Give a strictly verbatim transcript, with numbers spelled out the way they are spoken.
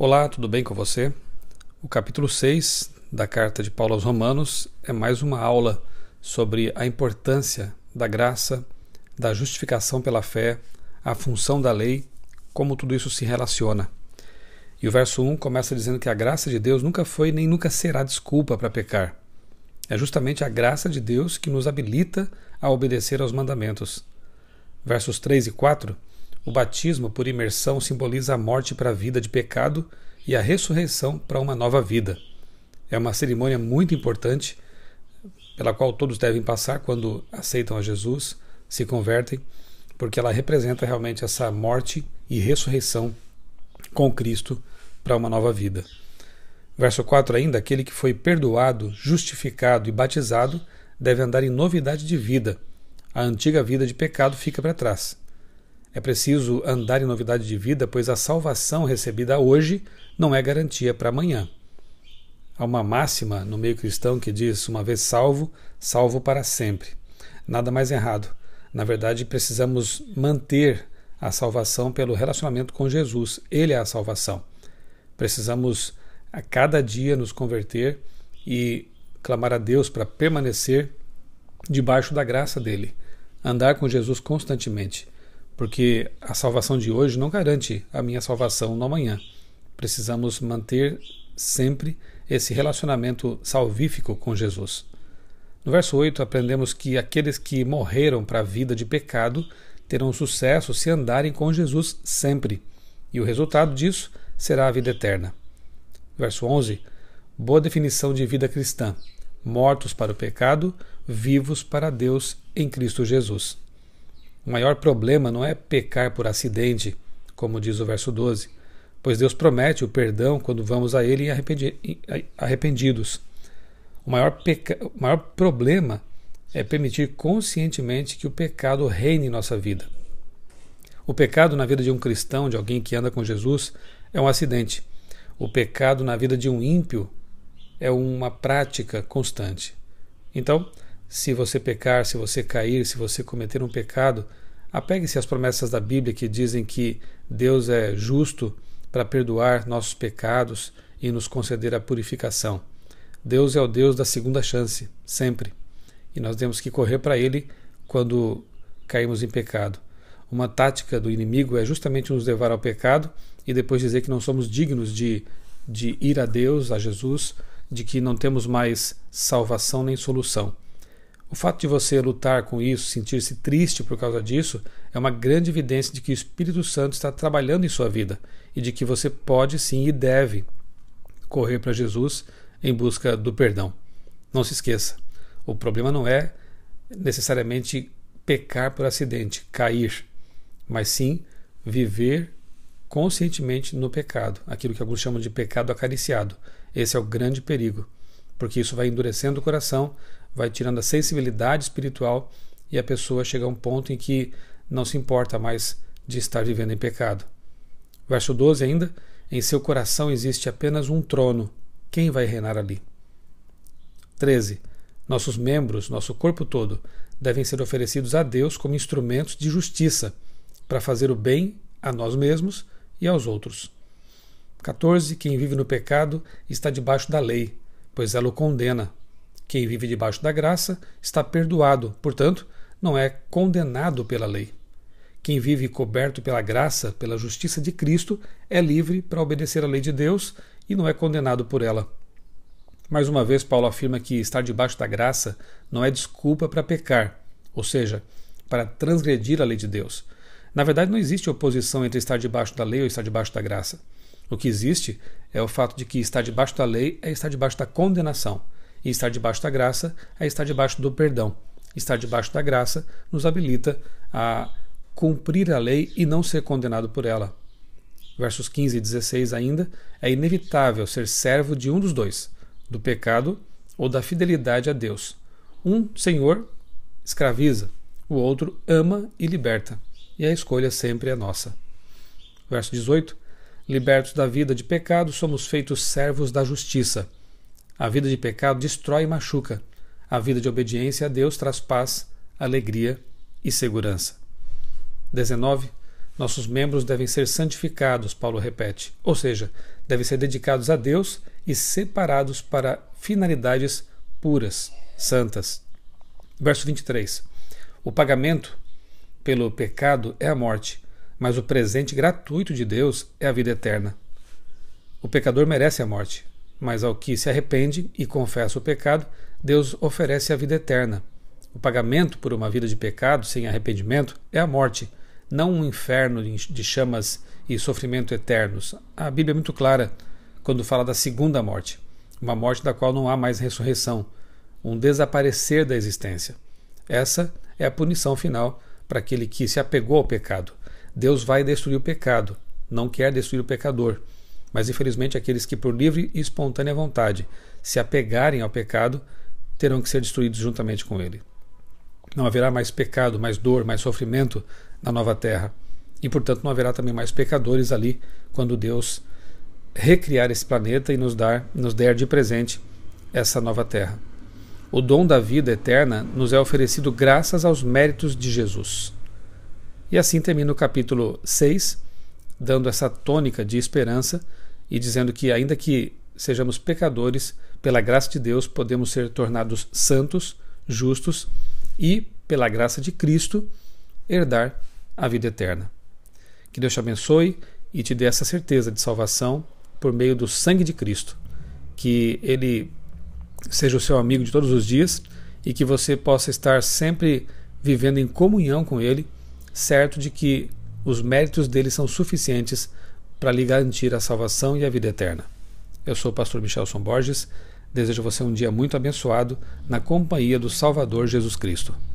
Olá, tudo bem com você? O capítulo seis da carta de Paulo aos Romanos é mais uma aula sobre a importância da graça, da justificação pela fé, a função da lei, como tudo isso se relaciona. E o verso um começa dizendo que a graça de Deus nunca foi nem nunca será desculpa para pecar. É justamente a graça de Deus que nos habilita a obedecer aos mandamentos. Versos três e quatro. O batismo por imersão simboliza a morte para a vida de pecado e a ressurreição para uma nova vida. É uma cerimônia muito importante pela qual todos devem passar quando aceitam a Jesus, se convertem, porque ela representa realmente essa morte e ressurreição com Cristo para uma nova vida. Verso quatro ainda, aquele que foi perdoado, justificado e batizado deve andar em novidade de vida. A antiga vida de pecado fica para trás. É preciso andar em novidade de vida, pois a salvação recebida hoje não é garantia para amanhã. Há uma máxima no meio cristão que diz, uma vez salvo, salvo para sempre. Nada mais errado. Na verdade, precisamos manter a salvação pelo relacionamento com Jesus. Ele é a salvação. Precisamos a cada dia nos converter e clamar a Deus para permanecer debaixo da graça dele. Andar com Jesus constantemente. Porque a salvação de hoje não garante a minha salvação no amanhã. Precisamos manter sempre esse relacionamento salvífico com Jesus. No verso oito, aprendemos que aqueles que morreram para a vida de pecado terão sucesso se andarem com Jesus sempre, e o resultado disso será a vida eterna. Verso onze, boa definição de vida cristã: mortos para o pecado, vivos para Deus em Cristo Jesus. O maior problema não é pecar por acidente, como diz o verso doze, pois Deus promete o perdão quando vamos a Ele arrependidos. O maior, peca... o maior problema é permitir conscientemente que o pecado reine em nossa vida. O pecado na vida de um cristão, de alguém que anda com Jesus, é um acidente. O pecado na vida de um ímpio é uma prática constante. Então, se você pecar, se você cair, se você cometer um pecado, apegue-se às promessas da Bíblia que dizem que Deus é justo para perdoar nossos pecados e nos conceder a purificação. Deus é o Deus da segunda chance, sempre. E nós temos que correr para Ele quando caímos em pecado. Uma tática do inimigo é justamente nos levar ao pecado e depois dizer que não somos dignos de, de ir a Deus, a Jesus, de que não temos mais salvação nem solução. O fato de você lutar com isso, sentir-se triste por causa disso, é uma grande evidência de que o Espírito Santo está trabalhando em sua vida e de que você pode sim e deve correr para Jesus em busca do perdão. Não se esqueça, o problema não é necessariamente pecar por acidente, cair, mas sim viver conscientemente no pecado, aquilo que alguns chamam de pecado acariciado. Esse é o grande perigo, porque isso vai endurecendo o coração, vai tirando a sensibilidade espiritual e a pessoa chega a um ponto em que não se importa mais de estar vivendo em pecado. Verso doze ainda, em seu coração existe apenas um trono, quem vai reinar ali? treze. Nossos membros, nosso corpo todo, devem ser oferecidos a Deus como instrumentos de justiça, para fazer o bem a nós mesmos e aos outros. quatorze. Quem vive no pecado está debaixo da lei, pois ela o condena. Quem vive debaixo da graça está perdoado, portanto, não é condenado pela lei. Quem vive coberto pela graça, pela justiça de Cristo, é livre para obedecer à lei de Deus e não é condenado por ela. Mais uma vez, Paulo afirma que estar debaixo da graça não é desculpa para pecar, ou seja, para transgredir a lei de Deus. Na verdade, não existe oposição entre estar debaixo da lei ou estar debaixo da graça. O que existe é o fato de que estar debaixo da lei é estar debaixo da condenação. E estar debaixo da graça é estar debaixo do perdão. Estar debaixo da graça nos habilita a cumprir a lei e não ser condenado por ela. Versos quinze e dezesseis ainda, é inevitável ser servo de um dos dois, do pecado ou da fidelidade a Deus. Um senhor escraviza, o outro ama e liberta, e a escolha sempre é nossa. Verso dezoito, libertos da vida de pecado, somos feitos servos da justiça. A vida de pecado destrói e machuca. A vida de obediência a Deus traz paz, alegria e segurança. dezenove. Nossos membros devem ser santificados, Paulo repete, ou seja, devem ser dedicados a Deus e separados para finalidades puras, santas. Verso vinte e três. O pagamento pelo pecado é a morte, mas o presente gratuito de Deus é a vida eterna. O pecador merece a morte, mas ao que se arrepende e confessa o pecado, Deus oferece a vida eterna. O pagamento por uma vida de pecado sem arrependimento é a morte, não um inferno de chamas e sofrimento eternos. A Bíblia é muito clara quando fala da segunda morte, uma morte da qual não há mais ressurreição, um desaparecer da existência. Essa é a punição final para aquele que se apegou ao pecado. Deus vai destruir o pecado, não quer destruir o pecador, mas infelizmente aqueles que por livre e espontânea vontade se apegarem ao pecado terão que ser destruídos juntamente com ele. Não haverá mais pecado, mais dor, mais sofrimento na nova terra, e portanto não haverá também mais pecadores ali quando Deus recriar esse planeta e nos dar, nos der de presente essa nova terra. O dom da vida eterna nos é oferecido graças aos méritos de Jesus. E assim termina o capítulo seis, dando essa tônica de esperança e dizendo que ainda que sejamos pecadores, pela graça de Deus podemos ser tornados santos, justos e, pela graça de Cristo, herdar a vida eterna. Que Deus te abençoe e te dê essa certeza de salvação por meio do sangue de Cristo. Que Ele seja o seu amigo de todos os dias e que você possa estar sempre vivendo em comunhão com Ele, certo de que os méritos dele são suficientes para lhe garantir a salvação e a vida eterna. Eu sou o pastor Michelson Borges, desejo a você um dia muito abençoado na companhia do Salvador Jesus Cristo.